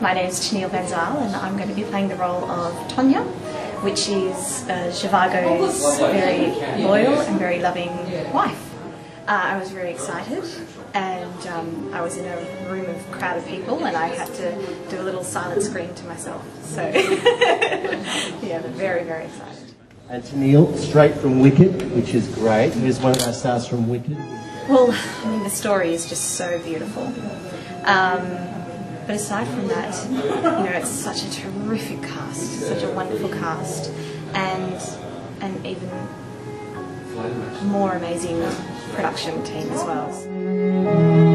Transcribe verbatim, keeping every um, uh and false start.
My name is Taneel Van Zyl and I'm going to be playing the role of Tonia, which is uh, Zhivago's very loyal and very loving wife. Uh, I was very excited, and um, I was in a room of crowded people and I had to do a little silent scream to myself. So, yeah, but very, very excited. And Taneel, straight from Wicked, which is great. Here's one of our stars from Wicked. Well, I mean, the story is just so beautiful. Um, But aside from that, you know, it's such a terrific cast, such a wonderful cast, and an even more amazing production team as well.